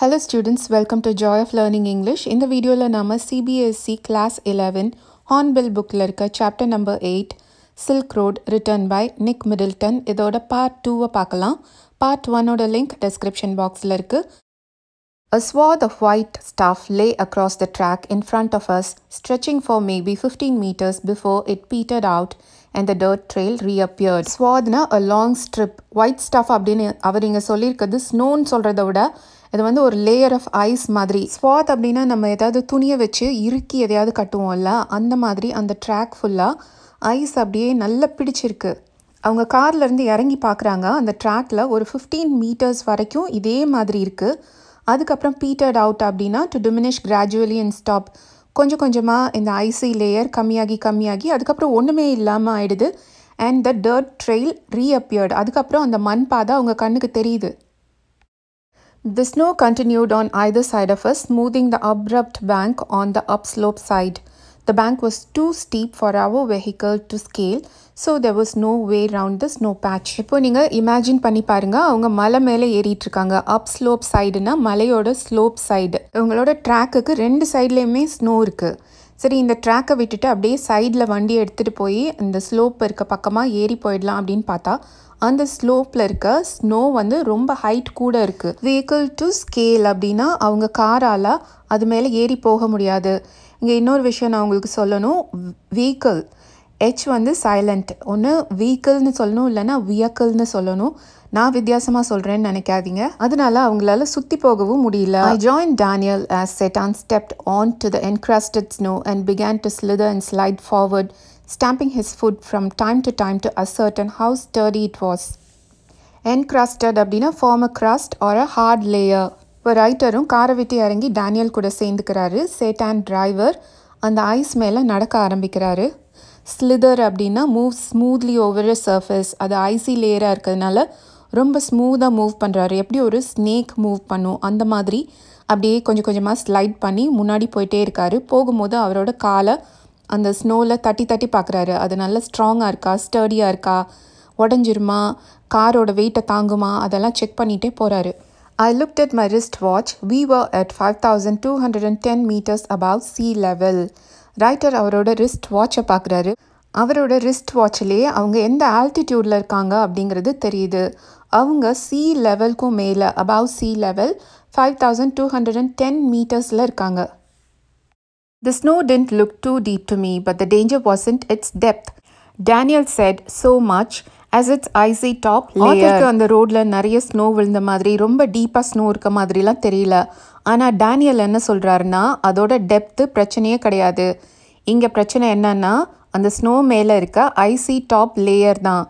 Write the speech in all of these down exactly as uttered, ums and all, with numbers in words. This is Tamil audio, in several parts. Hello students, welcome to Joy of Learning English. In the video la nama C B S E class eleven Hornbill book la irka chapter number eight Silk Road written by Nick Middleton idoda part two va paakalam. Part one oda link description box la irku. A swath of white stuff lay across the track in front of us, stretching for maybe fifteen meters before it petered out and the dirt trail reappeared. Swathna a long strip, white stuff abdin avaringa solli irukadhu snow nu solradha vida இது வந்து ஒரு லேயர் ஆஃப் ஐஸ் மாதிரி. ஸ்வாத் அப்படின்னா நம்ம ஏதாவது துணியை வச்சு இறுக்கி எதையாவது கட்டுவோம்ல, அந்த மாதிரி அந்த ட்ராக் ஃபுல்லாக ஐஸ் அப்படியே நல்லா பிடிச்சிருக்கு. அவங்க கார்லேருந்து இறங்கி பார்க்குறாங்க, அந்த ட்ராக்கில் ஒரு ஃபிஃப்டீன் மீட்டர்ஸ் வரைக்கும் இதே மாதிரி இருக்குது. அதுக்கப்புறம் பீட்டர்ட் அவுட் அப்படின்னா to diminish gradually and stop. கொஞ்சம் கொஞ்சமாக இந்த ஐசி லேயர் கம்மியாகி கம்மியாகி அதுக்கப்புறம் ஒன்றுமே இல்லாமல் ஆயிடுது. And the dirt trail reappeared, அதுக்கப்புறம் அந்த மண் பாதை அவங்க கண்ணுக்கு தெரியுது. The snow continued on either side of us, smoothing the abrupt bank on the upslope side. The bank was too steep for our vehicle to scale, so there was no way round the snow patch. இப்போ நீங்க இமேஜின் பண்ணி பாருங்க, அவங்க மலை மேலே ஏறிட்டு இருக்காங்க. அப்ஸ்லோப் சைடுனா மலையோட ஸ்லோப் சைடு. அவங்களோட ட்ராக்குக்கு ரெண்டு சைட்லயுமே ஸ்னோ இருக்கு. சரி, இந்த ட்ராக்கை விட்டுட்டு அப்படியே சைடில் வண்டி எடுத்துகிட்டு போய் இந்த ஸ்லோப் இருக்க பக்கமாக ஏறி போயிடலாம் அப்படின்னு பார்த்தா, அந்த ஸ்லோப்பில் இருக்க ஸ்னோ வந்து ரொம்ப ஹைட் கூட இருக்குது. வெஹிக்கிள் டு ஸ்கேல் அப்படின்னா அவங்க காரால் அது மேலே ஏறி போக முடியாது. இங்கே இன்னொரு விஷயம் நான் உங்களுக்கு சொல்லணும், வெஹிக்கிள் ஹெச் வந்து சைலண்ட், ஒன்று வெஹிக்கிள்னு சொல்லணும் இல்லைன்னா வியக்கிள்னு சொல்லணும். நான் வித்தியாசமாக சொல்கிறேன்னு நினைக்காதீங்க. அதனால அவங்களால சுற்றி போகவும் முடியல. I join Daniel as Chetan stepped on to the encrusted snow and began to slither and slide forward, stamping his foot from time to time to ascertain how sturdy it was. Encrusted அப்படின்னா form a crust or a hard layer. இப்போ ரைட்டரும் காரை விட்டு இறங்கி டேனியல் கூட சேர்ந்துக்கிறாரு. செட்டான் டிரைவர் அந்த ஐஸ் மேலே நடக்க ஆரம்பிக்கிறாரு. ஸ்லிதர் அப்படின்னா மூவ் ஸ்மூத்லி ஓவர் சர்ஃபேஸ், அது ஐசி லேயராக இருக்கிறதுனால ரொம்ப ஸ்மூத்தாக மூவ் பண்ணுறாரு. எப்படி ஒரு ஸ்னேக் மூவ் பண்ணும் அந்த மாதிரி அப்படியே கொஞ்சம் கொஞ்சமாக ஸ்லைட் பண்ணி முன்னாடி போயிட்டே இருக்காரு. போகும்போது அவரோட காலை அந்த ஸ்னோவில் தட்டி தட்டி பார்க்குறாரு. அது நல்லா ஸ்ட்ராங்காக இருக்கா, ஸ்டர்டியாக இருக்கா, உடஞ்சிருமா, காரோட வெயிட்டை தாங்குமா, அதெல்லாம் செக் பண்ணிகிட்டே போகிறாரு. I looked at my wristwatch. We were at five thousand two hundred ten meters above sea level. Writer அவரோட ரிஸ்ட் வாட்சை பார்க்குறாரு. அவரோட ரிஸ்ட் வாட்சிலே அவங்க எந்த ஆல்டிடியூடில் இருக்காங்க அப்படிங்கிறது தெரியுது. அவங்க சீ லெவலுக்கும் மேலே, above sea level, five thousand two hundred and ten மீட்டர்ஸில் இருக்காங்க. The snow didn't look too deep to me, but the danger wasn't its depth. Daniel said so much. As its icy top layer, அந்த ரோட்ல நிறைய ஸ்னோ விழுந்த மாதிரி ரொம்ப டீப்பா ஸ்னோ இருக்க மாதிரிலாம் தெரியல. ஆனா டேனியல் என்ன சொல்றாருன்னா, அதோட டெப்த் பிரச்சனையே கிடையாது. இங்க பிரச்சனை என்னன்னா அந்த ஸ்னோ மேல இருக்க ஐசி டாப் லேயர் தான்.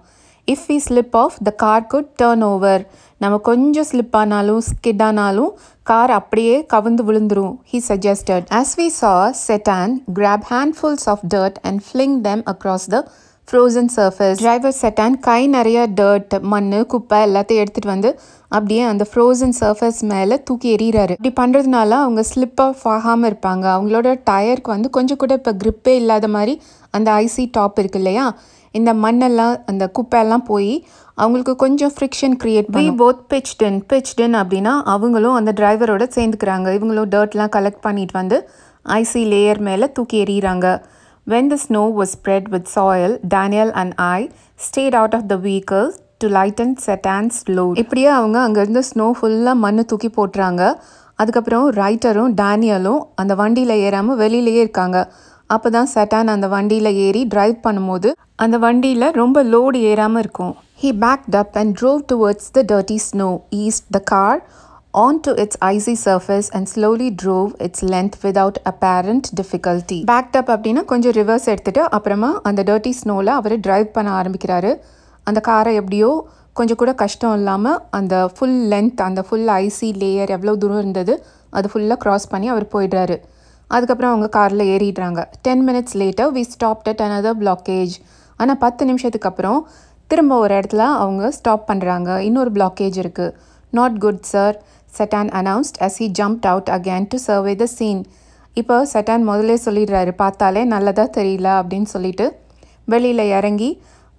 If we slip off the car could turn over, நம்ம கொஞ்சம் ஸ்லிப் ஆனாலும் ஸ்கிட் ஆனாலும் கார் அப்படியே கவுந்து விழுந்துரும். He suggested. As we saw Setan grab handfuls of dirt and fling them across the frozen surface, driver Setan கை நிறைய டர்ட் மண் குப்பை எல்லாத்தையும் எடுத்துகிட்டு வந்து அப்படியே அந்த ஃப்ரோசன் சர்ஃபேஸ் மேலே தூக்கி எறிகிறாரு. இப்படி பண்ணுறதுனால அவங்க ஸ்லிப் ஆஃப் ஆகாமல் இருப்பாங்க. அவங்களோட டயருக்கு வந்து கொஞ்சம் கூட இப்போ க்ரிப்பே இல்லாத மாதிரி அந்த ஐசி டாப் இருக்கு இல்லையா, இந்த மண்ணெல்லாம் அந்த குப்பையெல்லாம் போய் அவங்களுக்கு கொஞ்சம் ஃப்ரிக்ஷன் க்ரியேட் பண்ணி போத் பிச்டன் பிச்டன் அப்படின்னா அவங்களும் அந்த டிரைவரோட சேர்ந்துக்கிறாங்க. இவங்களும் டர்ட்லாம் கலெக்ட் பண்ணிட்டு வந்து ஐசி லேயர் மேலே தூக்கி எறிகிறாங்க. When the snow was spread with soil, Daniel and I stayed out of the vehicle to lighten Setan's load. இப்படியே அவங்க அங்கேருந்து ஸ்னோ ஃபுல்லாக மண்ணு தூக்கி போட்டுறாங்க. அதுக்கப்புறம் ரைட்டரும் டேனியலும் அந்த வண்டியில் ஏறாமல் வெளியிலேயே இருக்காங்க. அப்போ தான் செட்டான் அந்த வண்டியில் ஏறி டிரைவ் பண்ணும்போது அந்த வண்டியில் ரொம்ப லோடு ஏறாமல் இருக்கும். He backed up and drove towards the dirty snow, eased the car onto its icy surface and slowly drove its length without apparent difficulty. Backed up அப்படின்னா கொஞ்சம் ரிவர்ஸ் எடுத்துட்டு அப்புறமா அந்த டர்ட்டி ஸ்னோவில் அவர் டிரைவ் பண்ண ஆரம்பிக்கிறாரு. அந்த காரை எப்படியோ கொஞ்சம் கூட கஷ்டம் இல்லாமல் அந்த ஃபுல் லென்த், அந்த ஃபுல் ஐசி லேயர் எவ்வளோ தூரம் இருந்தது அது ஃபுல்லாக க்ராஸ் பண்ணி அவர் போயிடுறாரு. அதுக்கப்புறம் அவங்க காரில் ஏறிடுறாங்க. Ten minutes later we stopped at another blockage. ஆனால் பத்து நிமிஷத்துக்கு அப்புறம் திரும்ப ஒரு இடத்துல அவங்க ஸ்டாப் பண்ணுறாங்க. இன்னொரு பிளாக்கேஜ் இருக்குது. Not good sir, Setan announced as he jumped out again to survey the scene. இப்போ செட்டான் முதலே சொல்லிடுறாரு, பார்த்தாலே நல்லதாக தெரியல அப்படின்னு சொல்லிட்டு வெளியில் இறங்கி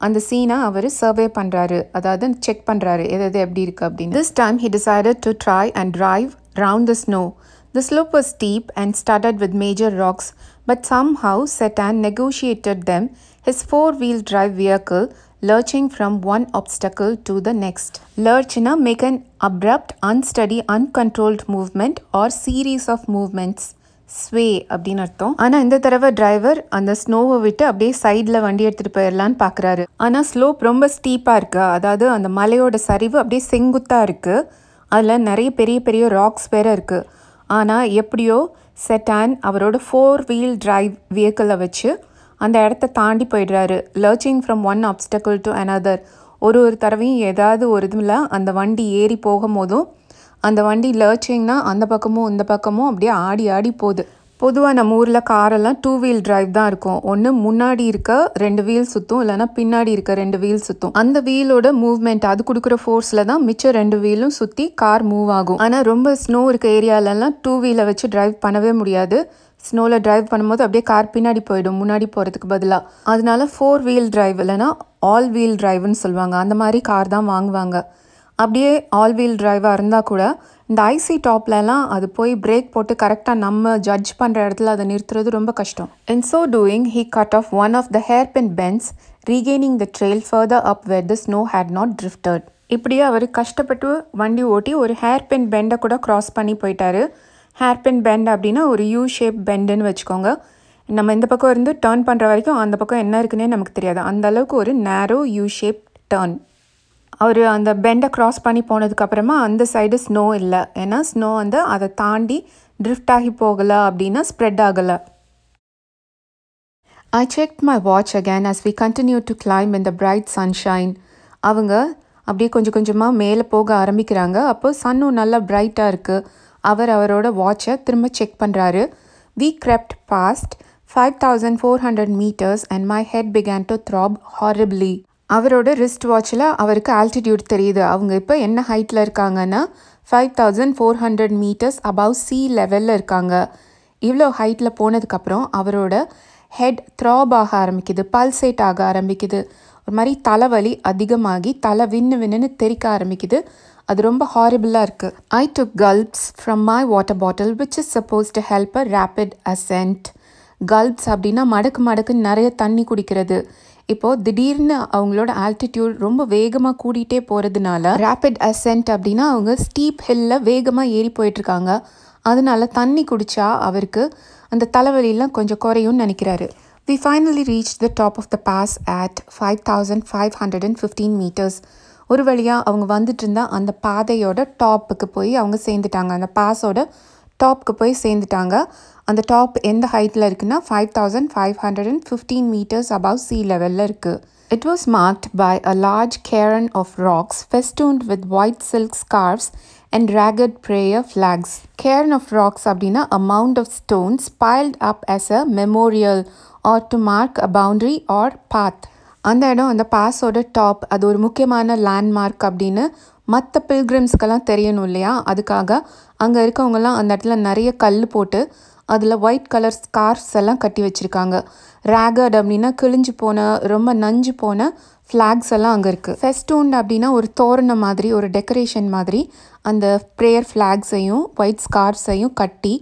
அந்த சீனை அவர் சர்வே பண்ணுறாரு, அதாவது செக் பண்ணுறாரு எது எது எப்படி இருக்குது அப்படின்னு. This time he decided to try and drive round the snow. The slope was steep and studded with major rocks, but somehow Setan negotiated them, his four-wheel drive vehicle lurching from one obstacle to the next. Lurchina make an abrupt, unsteady, uncontrolled movement or series of movements. Sway அப்படின்னு அர்த்தம். ஆனால் இந்த தடவை டிரைவர் அந்த ஸ்னோவை விட்டு அப்படியே சைடில் வண்டி எடுத்துகிட்டு போயிடலான்னு பார்க்குறாரு. ஆனால் ஸ்லோப் ரொம்ப ஸ்டீப்பாக இருக்குது, அதாவது அந்த மலையோட சரிவு அப்படியே செங்குத்தாக இருக்குது. அதில் நிறைய பெரிய பெரிய ராக்ஸ் வேறு இருக்குது. ஆனால் எப்படியோ செட்டான் அவரோட ஃபோர் வீல் டிரைவ் வெஹிக்கிளை வச்சு அந்த இடத்த தாண்டி போயிடுறாரு. Lurching from one obstacle to another. ஒரு ஒரு தடவையும் ஏதாவது ஒரு இதுல அந்த வண்டி ஏறி போகும் போதும் அந்த வண்டி லர்ச்சிங்னா அந்த பக்கமும் இந்த பக்கமும் அப்படியே ஆடி ஆடி போகுது. பொதுவாக நம்ம ஊரில் காரெல்லாம் டூ வீல் டிரைவ் தான் இருக்கும். ஒன்று முன்னாடி இருக்க ரெண்டு வீல் சுற்றும், இல்லைனா பின்னாடி இருக்க ரெண்டு வீல் சுற்றும். அந்த வீலோட மூவ்மெண்ட் அது கொடுக்குற ஃபோர்ஸில் தான் மிச்சம் ரெண்டு வீலும் சுற்றி கார் மூவ் ஆகும். ஆனால் ரொம்ப ஸ்னோ இருக்க ஏரியாலலாம் டூ வீலை வச்சு டிரைவ் பண்ணவே முடியாது. ஸ்னோவில் டிரைவ் பண்ணும்போது அப்படியே கார் பின்னாடி போயிடும் முன்னாடி போகிறதுக்கு பதிலாக. அதனால ஃபோர் வீல் டிரைவ் இல்லைனா ஆல் வீல் டிரைவ்னு சொல்லுவாங்க, அந்த மாதிரி கார் தான் வாங்குவாங்க. அப்படியே ஆல் வீல் டிரைவாக இருந்தால் கூட இந்த ஐசி டாப்லலாம் அது போய் பிரேக் போட்டு கரெக்டாக நம்ம ஜட்ஜ் பண்ணுற இடத்துல அதை நிறுத்துறது ரொம்ப கஷ்டம். In so doing he cut off one of the hairpin bends, regaining the trail further up where the snow had not drifted. இப்படியே அவர் கஷ்டப்பட்டு வண்டி ஓட்டி ஒரு ஹேர்பின் பெண்டை கூட க்ராஸ் பண்ணி போயிட்டார். ஹேர்பின் பெண்ட் அப்படின்னா ஒரு யூ ஷேப் பெண்டுன்னு வச்சுக்கோங்க. நம்ம இந்த பக்கம் இருந்து டர்ன் பண்ணுற வரைக்கும் அந்த பக்கம் என்ன இருக்குன்னே நமக்கு தெரியாது, அந்தளவுக்கு ஒரு நேரோ யூ ஷேப் டர்ன். அவர் அந்த பெண்டை க்ராஸ் பண்ணி போனதுக்கப்புறமா அந்த சைடு ஸ்னோ இல்லை, ஏன்னா ஸ்னோ வந்து அதை தாண்டி ட்ரிஃப்ட் ஆகி போகலை அப்படின்னா ஸ்ப்ரெட் ஆகலை. I check my watch again as we continue to climb in the bright sunshine. அவங்க அப்படியே கொஞ்சம் கொஞ்சமாக மேலே போக ஆரம்பிக்கிறாங்க. அப்போ சன்னும் நல்லா பிரைட்டாக இருக்குது. அவர் அவரோட வாட்சை திரும்ப செக் பண்ணுறாரு. We crept past five thousand four hundred metres and my head began to throb horribly. அவரோட ரிஸ்ட் வாட்சில் அவருக்கு ஆல்டிடியூட் தெரியுது. அவங்க இப்போ என்ன ஹைட்டில் இருக்காங்கன்னா five thousand four hundred metres above sea லெவலில் இருக்காங்க. இவ்வளோ ஹைட்டில் போனதுக்கப்புறம் அவரோட ஹெட் த்ராப் ஆக ஆரம்பிக்குது, பல்சேட் ஆக ஆரம்பிக்குது. ஒரு மாதிரி தலைவலி அதிகமாகி தலை வின்னு வின்னு தெரிக்க ஆரம்பிக்குது. அது ரொம்ப ஹாரிபிளாக இருக்குது. I took gulps from my water bottle which is suppose to help a rapid ascent. Gulps அப்படின்னா மடக்கு மடக்குன்னு நிறைய தண்ணி குடிக்கிறது. இப்போது திடீர்னு அவங்களோட ஆல்டிடியூட் ரொம்ப வேகமாக கூடிகிட்டே போகிறதுனால ரேப்பிட் அசென்ட் அப்படின்னா அவங்க ஸ்டீப் ஹில்லில் வேகமாக ஏறி போயிட்டுருக்காங்க. அதனால தண்ணி குடித்தா அவருக்கு அந்த தலைவலியெலாம் கொஞ்சம் குறையும்னு நினைக்கிறாரு. We finally reach the top of the pass at five thousand five hundred and fifteen metres. ஒரு வழியாக அவங்க வந்துட்டு இருந்தால் அந்த பாதையோட டாப்புக்கு போய் அவங்க சேர்ந்துட்டாங்க. அந்த பாஸோட டாப்புக்கு போய் சேர்ந்துட்டாங்க. அந்த டாப் எந்த ஹைட்டில் இருக்குன்னா five thousand five hundred and fifteen metres above sea லெவலில் இருக்குது. It was marked by a large cairn of rocks festooned with white silk scarves and ragged prayer flags. Cairn of rocks அப்படின்னா amount of stones piled up as a memorial or to mark a boundary or path. அந்த இடம் அந்த பாஸோட டாப், அது ஒரு முக்கியமான லேண்ட்மார்க் அப்படின்னு மற்ற பில்கிரிம்ஸ்க்கெல்லாம் தெரியணும் இல்லையா, அதுக்காக அங்கே இருக்கவங்கலாம் அந்த இடத்துல நிறைய கல் போட்டு அதில் ஒயிட் கலர் ஸ்கார்ஃப்ஸ் எல்லாம் கட்டி வச்சுருக்காங்க. ராகட் அப்படின்னா கிழிஞ்சு போன ரொம்ப நஞ்சு போன ஃப்ளாக்ஸ் எல்லாம் அங்கே இருக்குது. ஃபெஸ்டூன் அப்படின்னா ஒரு தோரணம் மாதிரி ஒரு டெக்கரேஷன் மாதிரி அந்த ப்ரேயர் ஃப்ளாக்ஸையும் ஒயிட் ஸ்கார்ஃப்ஸையும் கட்டி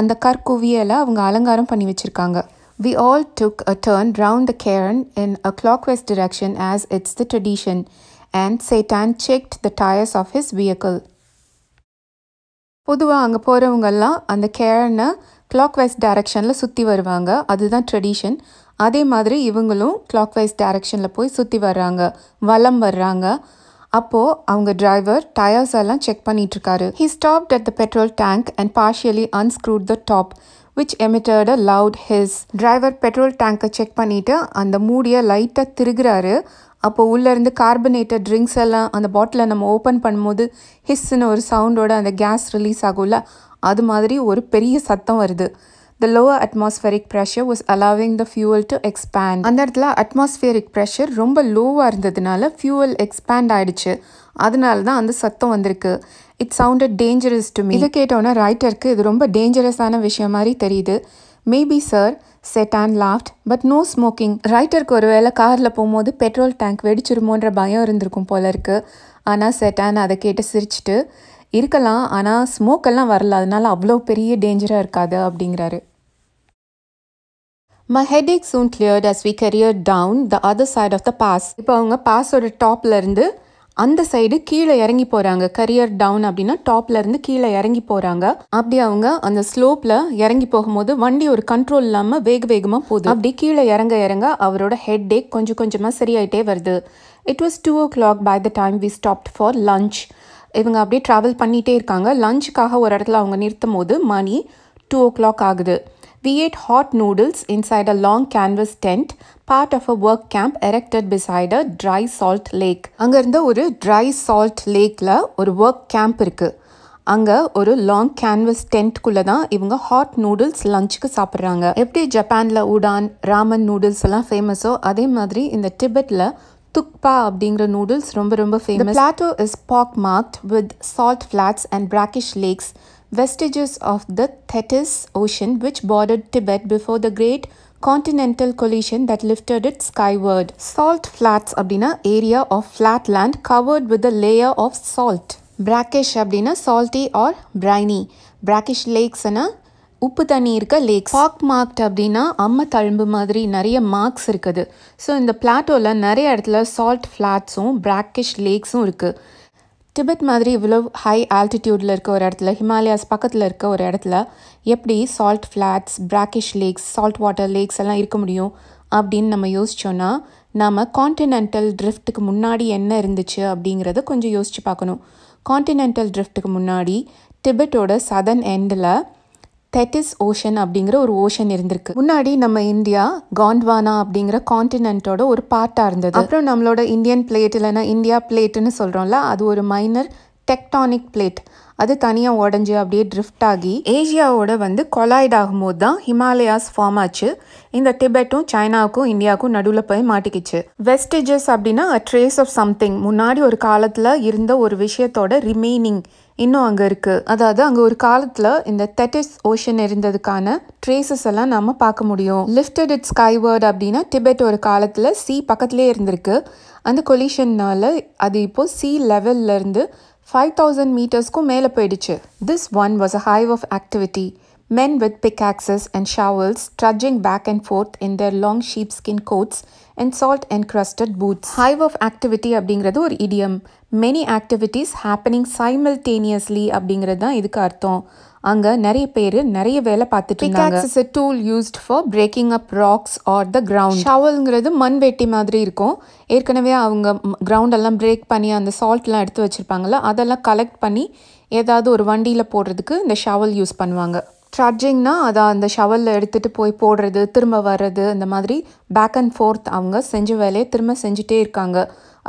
அந்த கற்குவியெல்லாம் அவங்க அலங்காரம் பண்ணி வச்சுருக்காங்க. We all took a turn round the cairn in a clockwise direction as it's the tradition, and Satan checked the tires of his vehicle. பொதுவாக அங்கே போகிறவங்கெல்லாம் அந்த கேர்னை கிளாக்வைஸ் டைரக்ஷனில் சுற்றி வருவாங்க, அதுதான் ட்ரெடிஷன். அதே மாதிரி இவங்களும் கிளாக்வைஸ் டைரக்ஷனில் போய் சுற்றி வர்றாங்க, வலம் வர்றாங்க. அப்போது அவங்க டிரைவர் டயர்ஸ் எல்லாம் செக் பண்ணிகிட்ருக்காரு. He stopped at the petrol tank and partially unscrewed the top, which emitted a loud hiss. Driver petrol டேங்கை செக் பண்ணிவிட்டு அந்த மூடியை லைட்டாக திருகுறாரு. அப்போ உள்ளேருந்து கார்பனேட்டட் ட்ரிங்க்ஸ் எல்லாம் அந்த பாட்டிலை நம்ம ஓப்பன் பண்ணும்போது ஹிஸ்ஸுன்னு ஒரு சவுண்டோட அந்த கேஸ் ரிலீஸ் ஆகும்ல, அது மாதிரி ஒரு பெரிய சத்தம் வருது. The lower atmospheric pressure was allowing the fuel to expand. அந்த இடத்துல அட்மாஸ்ஃபியரிக் ப்ரெஷர் ரொம்ப லோவாக இருந்ததுனால ஃபியூவல் எக்ஸ்பேண்ட் ஆகிடுச்சு, அதனால தான் அந்த சத்தம் வந்திருக்கு. It sounded dangerous to me. இதை கேட்டோன்னா ரைட்டருக்கு இது ரொம்ப டேஞ்சரஸான விஷயம் மாதிரி தெரியுது. Maybe sir Chetan laughed, but no smoking. ரைட்டருக்கு ஒரு வேளை காரில் போகும்போது பெட்ரோல் டேங்க் வெடிச்சிருமோன்ற பயம் இருந்திருக்கும் போல இருக்குது. ஆனால் செட்டான் அதை கேட்டு சிரிச்சிட்டு இருக்கலாம், ஆனால் ஸ்மோக்கெல்லாம் வரல, அதனால் அவ்வளோ பெரிய டேஞ்சராக இருக்காது அப்படிங்கிறாரு. My headache soon cleared as we careered down the other side of the pass. இப்போ அவங்க பாஸோட டாப்லேருந்து அந்த சைடு கீழே இறங்கி போகிறாங்க. கரியர் டவுன் அப்படின்னா டாப்லேருந்து கீழே இறங்கி போகிறாங்க. அப்படி அவங்க அந்த ஸ்லோப்பில் இறங்கி போகும்போது வண்டி ஒரு கண்ட்ரோல் இல்லாமல் வேக வேகமாக போகுது. அப்படி கீழே இறங்க இறங்க அவரோட ஹெட் ஏக் கொஞ்சம் கொஞ்சமாக சரியாயிட்டே வருது. It was two o'clock by the time we stopped for lunch. இவங்க அப்படியே ட்ராவல் பண்ணிகிட்டே இருக்காங்க. லஞ்சுக்காக ஒரு இடத்துல அவங்க நிறுத்தும் போது மணி டூ ஓ கிளாக் ஆகுது. We ate hot noodles inside a long canvas tent, part of a work camp erected beside a dry salt lake. அங்க இருந்த ஒரு dry salt lakeல ஒரு work camp இருக்கு. அங்க ஒரு long canvas tent குள்ள தான் இவங்க hot noodles லஞ்சுக்கு சாப்பிடுறாங்க. எப்படி ஜப்பான்ல உடான் ராமன் noodles எல்லாம் ஃபேமஸோ அதே மாதிரி இந்த திபெத்ல துக்பா அப்படிங்கிற noodles ரொம்ப ரொம்ப famous. The plateau is pockmarked with salt flats and brackish lakes. Vestiges of the Tethys Ocean, which bordered Tibet before the great continental collision that lifted it skyward. Salt flats அப்படினா area of flat land covered with a layer of salt. Brackish அப்படினா salty or briny. Brackish lakes னா உப்பு தண்ணி இருக்க லேக்ஸ். பாக் மார்க்ட் அப்படின்னா அம்மை தழும்பு மாதிரி நிறைய மார்க்ஸ் இருக்குது. ஸோ இந்த பிளாட்டோவில் நிறைய இடத்துல சால்ட் ஃப்ளாட்ஸும் பிராக்கிஷ் லேக்ஸும் இருக்குது. டிபெட் மாதிரி இவ்வளோ ஹை ஆல்டிடியூடில் இருக்க ஒரு இடத்துல, ஹிமாலயாஸ் பக்கத்தில் இருக்க ஒரு இடத்துல எப்படி salt flats, brackish lakes, salt water lakes எல்லாம் இருக்க முடியும் அப்படின்னு நம்ம யோசித்தோன்னா நம்ம கான்டினென்டல் ட்ரிஃப்ட்டுக்கு முன்னாடி என்ன இருந்துச்சு அப்படிங்கிறத கொஞ்சம் யோசித்து பார்க்கணும். கான்டினென்டல் ட்ரிஃப்ட்டுக்கு முன்னாடி டிபெட்டோட சதர்ன் எண்டில் தெட்டிஸ் ஓஷன் அப்படிங்கிற ஒரு ஓஷன் இருந்திருக்கு. முன்னாடி நம்ம இந்தியா காண்ட்வானா அப்படிங்கிற கான்டினென்ட்டோட ஒரு பார்ட்டாக இருந்தது. அப்புறம் நம்மளோட இந்தியன் பிளேட் இல்லைன்னா இந்தியா பிளேட்டுன்னு சொல்கிறோம்ல, அது ஒரு மைனர் டெக்டானிக் பிளேட். அது தனியாக உடஞ்சி அப்படியே ட்ரிஃப்ட் ஆகி ஏஷியாவோட வந்து கொலாய்ட் ஆகும்போது தான் ஹிமாலயாஸ் ஃபார்ம் ஆச்சு. இந்த டிபெட்டும் சைனாவுக்கும் இந்தியாவுக்கும் நடுவில் போய் மாட்டிக்கிச்சு. வெஸ்டேஜஸ் அப்படின்னா அ ட்ரேஸ் ஆஃப் சம்திங், முன்னாடி ஒரு காலத்தில் இருந்த ஒரு விஷயத்தோட ரிமைனிங் இன்னும் அங்கே இருக்குது. அதாவது அங்கே ஒரு காலத்தில் இந்த தெட்டிஸ் ஓஷன் இருந்ததுக்கான ட்ரேசஸ் எல்லாம் நம்ம பார்க்க முடியும். லிஃப்டட் இட் ஸ்கைவேர்ட் அப்படின்னா டிபெட் ஒரு காலத்தில் சி பக்கத்துலேயே இருந்திருக்கு. அந்த கொலிஷன்னால் அது இப்போது சி லெவல்லேருந்து ஃபைவ் தௌசண்ட் மீட்டர்ஸ்க்கும் மேலே போயிடுச்சு. This one was a hive of activity. Men with pickaxes and shovels trudging back and forth in their long sheepskin coats and salt-encrusted boots. Hive of activity அப்படிங்கிறது ஒரு idiom. Many activities happening simultaneously அப்படிங்கிறது தான் இதுக்கு அர்த்தம். அங்கே நிறைய பேர் நிறைய வேலை பார்த்துட்டு இருந்தாங்க. Pickaxe is a tool used for breaking up rocks or the ground. Shovelங்கிறது மண் வெட்டி மாதிரி இருக்கும். ஏற்கனவே அவங்க கிரவுண்ட் எல்லாம் பிரேக் பண்ணி அந்த சால்ட்லாம் எடுத்து வச்சுருப்பாங்கள, அதெல்லாம் கலெக்ட் பண்ணி ஏதாவது ஒரு வண்டியில் போடுறதுக்கு இந்த ஷவல் யூஸ் பண்ணுவாங்க. ட்ரட்ஜிங்னா அதை அந்த ஷவலில் எடுத்துகிட்டு போய் போடுறது, திரும்ப வர்றது, இந்த மாதிரி பேக் அண்ட் ஃபோர்த் அவங்க செஞ்ச வேலையை திரும்ப செஞ்சுட்டே இருக்காங்க.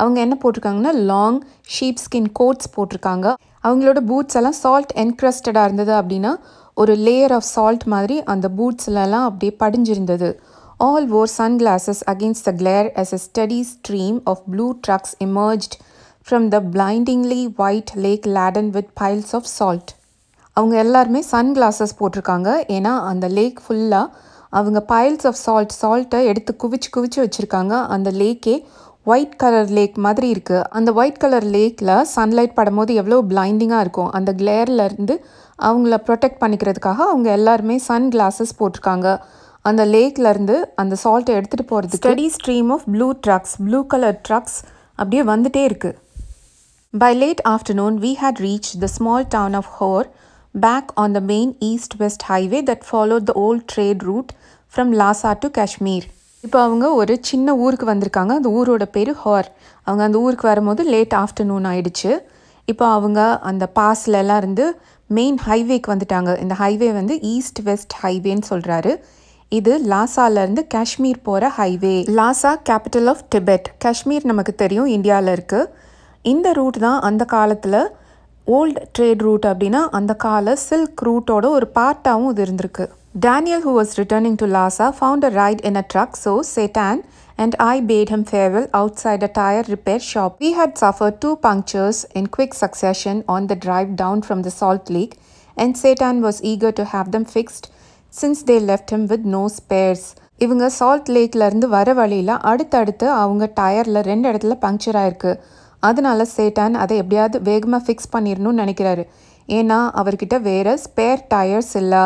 அவங்க என்ன போட்டிருக்காங்கன்னா லாங் ஷீப் ஸ்கின் கோட்ஸ் போட்டிருக்காங்க. அவங்களோட பூட்ஸ் எல்லாம் சால்ட் என்க்ரஸ்டடாக இருந்தது. அப்படின்னா ஒரு லேயர் ஆஃப் சால்ட் மாதிரி அந்த பூட்ஸ்லலாம் அப்படியே படிஞ்சிருந்தது. All wore sunglasses against the glare as a steady stream of blue trucks emerged from the blindingly white lake laden with piles of salt. அவங்க எல்லாருமே சன் கிளாஸஸ் போட்டிருக்காங்க. ஏன்னா அந்த லேக் ஃபுல்லாக அவங்க பைல்ஸ் ஆஃப் சால்ட் சால்ட்டை எடுத்து குவிச்சு குவிச்சு வச்சுருக்காங்க. அந்த லேக்கே ஒயிட் கலர் லேக் மாதிரி இருக்குது. அந்த ஒயிட் கலர் லேக்கில் சன்லைட் படும்போது எவ்வளோ பிளைண்டிங்காக இருக்கும். அந்த கிளேர்லேருந்து அவங்கள ப்ரொடெக்ட் பண்ணிக்கிறதுக்காக அவங்க எல்லாருமே சன் கிளாஸஸ் போட்டிருக்காங்க. அந்த லேக்லேருந்து அந்த சால்ட்டை எடுத்துகிட்டு போகிறது steady stream of blue trucks, blue colour trucks அப்படியே வந்துகிட்டே இருக்குது. By late afternoon we had reached the small town of Hor, back on the main east-west highway that followed the old trade route from Lhasa to Kashmir. இப்போ அவங்க ஒரு சின்ன ஊருக்கு வந்திருக்காங்க. அந்த ஊரோட பேர் ஹோர். அவங்க அந்த ஊருக்கு வரும்போது லேட் ஆஃப்டர்நூன் ஆயிடுச்சு. இப்போ அவங்க அந்த பாஸ்லலாம் இருந்து மெயின் ஹைவேக்கு வந்துட்டாங்க. இந்த ஹைவே வந்து ஈஸ்ட் வெஸ்ட் ஹைவேன்னு சொல்கிறாரு. இது லாசாலேருந்து காஷ்மீர் போகிற highway. Lhasa capital of Tibet. Kashmir நமக்கு தெரியும், இந்தியாவில் இருக்குது. இந்த ரூட் தான் அந்த காலத்தில் ஓல்டு ட்ரேட் ரூட் அப்படின்னா அந்த கால சில்க் ரூட்டோட ஒரு பார்ட்டாகவும் இது இருந்திருக்கு. Daniel who was returning to Lhasa found a ride in a truck, so Satan and I bade him farewell outside a tire repair shop. We had suffered two punctures in quick succession on the drive down from the Salt Lake, and Satan was eager to have them fixed since they left him with no spares. இவங்க சால்ட் லேக்லேருந்து வர வழியில் அடுத்தடுத்து அவங்க டயரில் ரெண்டு இடத்துல பங்க்சர் ஆயிருக்கு. அதனால சேட்டான் அதை எப்படியாவது வேகமாக ஃபிக்ஸ் பண்ணிடணும்னு நினைக்கிறாரு. ஏன்னா அவர்கிட்ட வேறு ஸ்பேர் டயர்ஸ் இல்லை.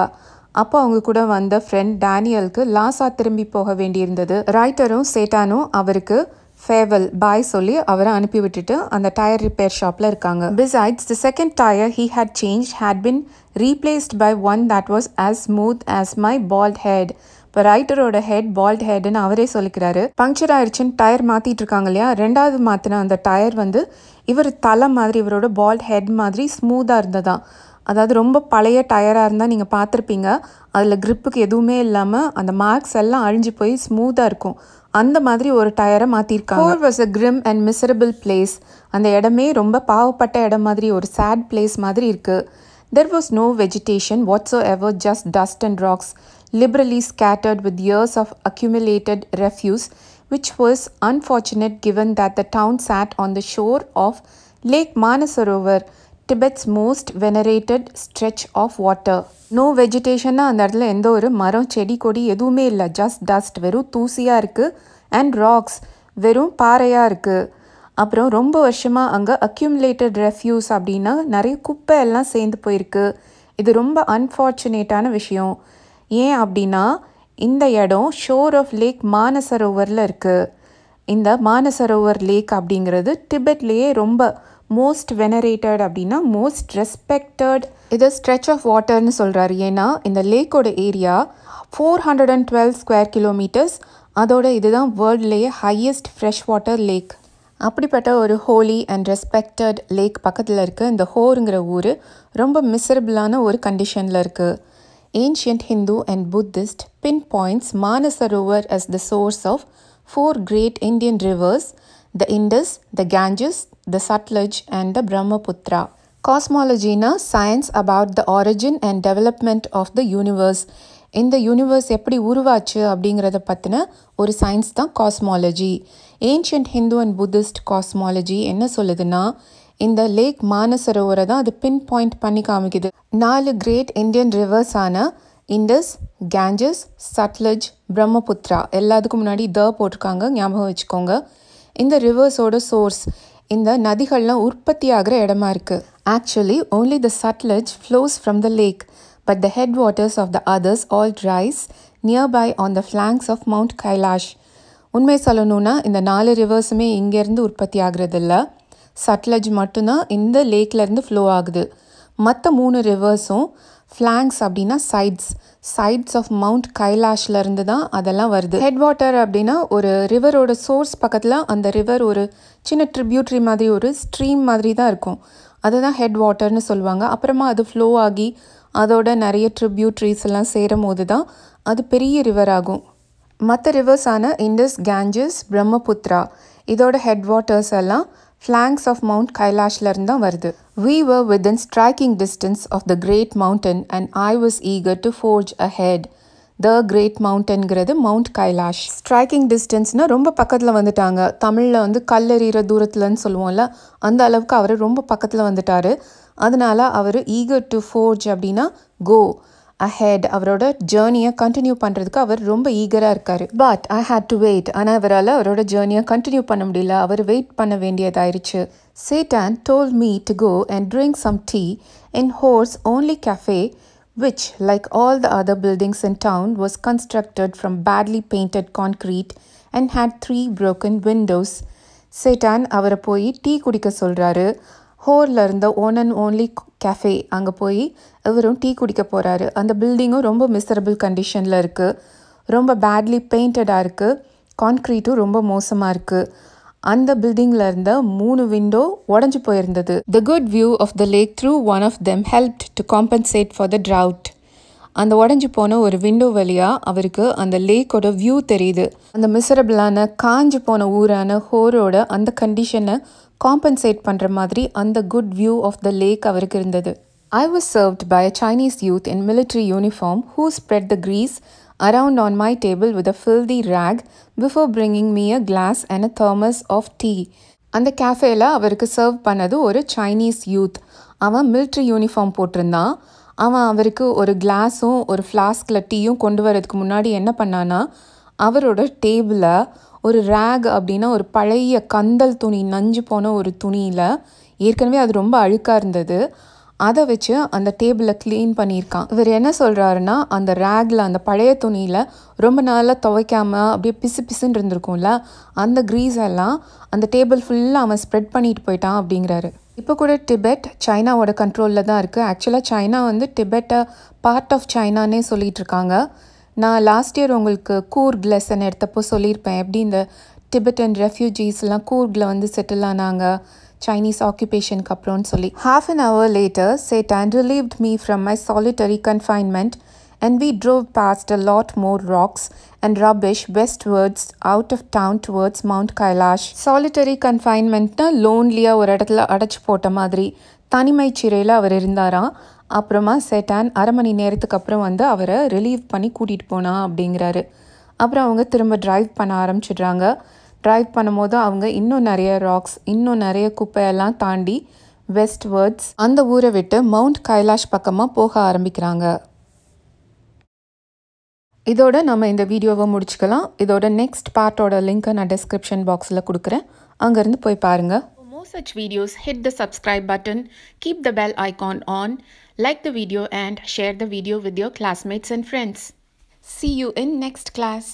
அப்போ அவங்க கூட வந்த ஃப்ரெண்ட் டேனியலுக்கு லாஸா திரும்பி போக வேண்டியிருந்தது. ரைட்டரும் சேட்டானும் அவருக்கு ஃபேவல் பாய் சொல்லி அவரை அனுப்பி விட்டுட்டு அந்த டயர் ரிப்பேர் ஷாப்பில் இருக்காங்க. Besides the second tyre he had change had been replaced by one that was as smooth as my bald head. இப்போ ரைட்டரோட ஹெட் பால்ட் ஹெட்னு அவரே சொல்லிக்கிறாரு. பங்க்சர் ஆயிடுச்சுன்னு டயர் மாற்றிட்டு இருக்காங்க இல்லையா, ரெண்டாவது மாற்றின அந்த டயர் வந்து இவர் தலை மாதிரி இவரோட பால்ட் ஹெட் மாதிரி ஸ்மூத்தாக இருந்ததான். அதாவது ரொம்ப பழைய டயராக இருந்தால் நீங்கள் பார்த்துருப்பீங்க, அதில் க்ரிப்புக்கு எதுவுமே இல்லாமல் அந்த மார்க்ஸ் எல்லாம் அழிஞ்சு போய் ஸ்மூத்தாக இருக்கும். அந்த மாதிரி ஒரு டயரை மாற்றிருக்காங்க. Hor was a grim and miserable place. அந்த இடமே ரொம்ப பாவப்பட்ட இடம் மாதிரி, ஒரு சேட் பிளேஸ் மாதிரி இருக்குது. There was no vegetation whatsoever, just dust and rocks liberally scattered with years of accumulated refuse, which was unfortunate given that the town sat on the shore of Lake Manasarovar, Tibet's most venerated stretch of water. No vegetation na and adla endha oru maram chedi kodi eduvume illa, just dust, veru thusiya irukku, and rocks, veru paaraiya irukku. Appo romba varshama anga accumulated refuse abdina nare kuppa ella sendu poirukku. Idu romba unfortunate ana vishayam. ஏன் அப்படின்னா இந்த இடம் ஷோர் ஆஃப் லேக் மானசரோவரில் இருக்குது. இந்த மானசரோவர் லேக் அப்படிங்கிறது டிபெட்லேயே ரொம்ப மோஸ்ட் வெனரேட்டட் அப்படின்னா மோஸ்ட் ரெஸ்பெக்டட் இது ஸ்ட்ரெச் ஆஃப் வாட்டர்னு சொல்கிறாரு. ஏன்னா இந்த லேக்கோட area four hundred and twelve square kilometres. அதோட இதுதான் வேர்ல்ட்லேயே ஹையஸ்ட் ஃப்ரெஷ் வாட்டர் லேக். அப்படிப்பட்ட ஒரு ஹோலி அண்ட் ரெஸ்பெக்டட் லேக் பக்கத்தில் இருக்குது இந்த ஹோருங்கிற ஊர். ரொம்ப மிசரபிளான ஒரு கண்டிஷனில் இருக்குது. Ancient Hindu and Buddhist pinpoints Manasarovar as the source of four great Indian rivers, the Indus, the Ganges, the Sutlej and the Brahmaputra. Cosmology na science about the origin and development of the universe. இந்த யூனிவர்ஸ் எப்படி உருவாச்சு அப்படிங்கிறத பற்றின ஒரு சயின்ஸ் தான் cosmology. Ancient Hindu and Buddhist cosmology என்ன சொல்லுதுன்னா இந்த லேக் மானசரோவரை தான் அது பின் பாயிண்ட் பண்ணி காமிக்குது. நாலு கிரேட் இந்தியன் ரிவர்ஸான இண்டஸ், கேஞ்சஸ், சட்லஜ், பிரம்மபுத்ரா, எல்லாத்துக்கும் முன்னாடி த போட்டிருக்காங்க, ஞாபகம் வச்சுக்கோங்க. இந்த ரிவர்ஸோட சோர்ஸ் இந்த நதிகள்லாம் உற்பத்தி ஆகிற இடமா இருக்குது. Actually only the Sutlej flows from the lake, but the head waters of the others all rise nearby on the flanks of Mount Kailash. உண்மை சொல்லணுன்னா இந்த நாலு ரிவர்ஸுமே இங்கேருந்து உற்பத்தி ஆகிறதில்ல, சட்லஜ் மட்டும்தான் இந்த லேக்லேருந்து ஃப்ளோ ஆகுது. மற்ற மூணு ரிவர்ஸும் ஃப்ளாங்ஸ் அப்படின்னா சைட்ஸ் சைட்ஸ் ஆஃப் மவுண்ட் கைலாஷ்லேருந்து தான் அதெல்லாம் வருது. ஹெட் வாட்டர் அப்படின்னா ஒரு ரிவரோட சோர்ஸ் பக்கத்தில் அந்த ரிவர் ஒரு சின்ன ட்ரிபியூட்ரி மாதிரி ஒரு ஸ்ட்ரீம் மாதிரி தான் இருக்கும், அதுதான் ஹெட் வாட்டர்னு சொல்லுவாங்க. அப்புறமா அது ஃப்ளோ ஆகி அதோட நிறைய ட்ரிபியூட்ரிஸ் எல்லாம் சேரும் போது தான் அது பெரிய ரிவர் ஆகும். மற்ற ரிவர்ஸான இண்டஸ், கேஞ்சஸ், பிரம்மபுத்ரா இதோட ஹெட் வாட்டர்ஸ் எல்லாம் ஃப்ளாங்ஸ் ஆஃப் மவுண்ட் கைலாஷ்லேருந்து தான் வருது. We were within striking distance of the great mountain and I was eager to forge ahead. The great mountainங்கிறது மவுண்ட் கைலாஷ். ஸ்ட்ரைக்கிங் டிஸ்டன்ஸ்னால் ரொம்ப பக்கத்தில் வந்துட்டாங்க. தமிழில் வந்து கல்லெறிகிற தூரத்தில்னு சொல்லுவோம்ல, அந்த அளவுக்கு அவர் ரொம்ப பக்கத்தில் வந்துட்டார். அதனால் அவர் eager to forge அப்படின்னா go ahead, அவரோட ஜேர்னியை கண்டினியூ பண்ணுறதுக்கு அவர் ரொம்ப ஈகராக இருக்கார். But I had to wait, ஆனால் அவரால் அவரோட ஜேர்னியை கண்டினியூ பண்ண முடியல, அவர் வெயிட் பண்ண வேண்டியதாயிருச்சு. Chetan told me to go and drink some tea in Hor's only cafe, which, like all the other buildings in town, was constructed from badly painted concrete and had three broken windows. Chetan அவரை போய் டீ குடிக்க சொல்கிறாரு. ஹோரில் இருந்த ஒன் அண்ட் ஓன்லி கேஃபே அங்கே போய் இவரும் டீ குடிக்க போகிறாரு. அந்த பில்டிங்கும் ரொம்ப மிசரபிள் கண்டிஷனில் இருக்குது, ரொம்ப பேட்லி பெயிண்டடாக இருக்குது, கான்க்ரீட்டும் ரொம்ப மோசமாக இருக்குது. அந்த பில்டிங்கில் இருந்த மூணு விண்டோ உடஞ்சி போயிருந்தது. The good view of the lake through one of them helped to compensate for the drought. அந்த உடஞ்சி போன ஒரு விண்டோ வழியாக அவருக்கு அந்த லேக்கோட வியூ தெரியுது. அந்த மிசரபிளான காஞ்சி போன ஊரான ஹோரோட அந்த கண்டிஷனை காம்பன்சேட் பண்ணுற மாதிரி அந்த good view of the lake அவருக்கு இருந்தது. I was served by a Chinese youth in military uniform who spread the grease around on my table with a filthy rag before bringing me a glass and a thermos of tea. அந்த கேஃபேல அவருக்கு சர்வ் பண்ணது ஒரு சைனீஸ் யூத். அவன் மிலிட்ரி யூனிஃபார்ம் போட்டிருந்தான். அவன் அவருக்கு ஒரு கிளாஸும் ஒரு ஃப்ளாஸ்கில் டீயும் கொண்டு வரதுக்கு முன்னாடி என்ன பண்ணான்னா அவரோட டேபிளை ஒரு ராக் அப்படின்னா ஒரு பழைய கந்தல் துணி, நஞ்சு போன ஒரு துணியில் ஏற்கனவே அது ரொம்ப அழுக்காக இருந்தது, அதை வச்சு அந்த டேபிளை க்ளீன் பண்ணியிருக்கான். இவர் என்ன சொல்கிறாருன்னா, அந்த ரேக்கில் அந்த பழைய துணியில் ரொம்ப நாளாக துவைக்காமல் அப்படியே பிசு பிசுன்னு இருந்திருக்கும்ல, அந்த க்ரீஸெல்லாம் அந்த டேபிள் ஃபுல்லாக அவன் ஸ்ப்ரெட் பண்ணிட்டு போயிட்டான் அப்படிங்கிறாரு. இப்போ கூட டிபெட் சைனாவோட கண்ட்ரோலில் தான் இருக்குது. ஆக்சுவலாக சைனா வந்து டிபெட்டை பார்ட் ஆஃப் சைனானே சொல்லிகிட்டு இருக்காங்க. நான் லாஸ்ட் இயர் உங்களுக்கு கூர்க் லெசன் எடுத்தப்போ சொல்லியிருப்பேன், எப்படி இந்த டிபெட்டன் ரெஃப்யூஜீஸ்லாம் கூர்கில் வந்து செட்டில் ஆனாங்க Chinese occupation kapron solli. Half an hour later, Satan relieved me from my solitary confinement and we drove past a lot more rocks and rubbish westwards out of town towards Mount Kailash. Solitary confinement na lonely a oru edathla adachu potta madri thanimai chirayila avar irundara. Apprama Satan அரை மணி நேரத்துக்கு அப்புறம் வந்து அவரை ரிலீவ் பண்ணி கூட்டிட்டு போனா அப்படிங்கிறாரு. அப்புறம் அவங்க திரும்ப டிரைவ் பண்ண ஆரம்பிச்சிடுறாங்க. ட்ரைவ் பண்ணும்போது அவங்க இன்னும் நிறைய ராக்ஸ், இன்னும் நிறைய குப்பையெல்லாம் தாண்டி வெஸ்ட்வேர்ட்ஸ் அந்த ஊரை விட்டு மவுண்ட் கைலாஷ் பக்கமாக போக ஆரம்பிக்கிறாங்க. இதோட நம்ம இந்த வீடியோவை முடிச்சுக்கலாம். இதோட நெக்ஸ்ட் பார்ட்டோட லிங்க்கை நான் டிஸ்கிரிப்ஷன் பாக்ஸில் கொடுக்குறேன், அங்கேருந்து போய் பாருங்கள். For more such videos, hit the subscribe button, keep the bell icon on, like the video and share the video with your classmates and friends. See you in next class.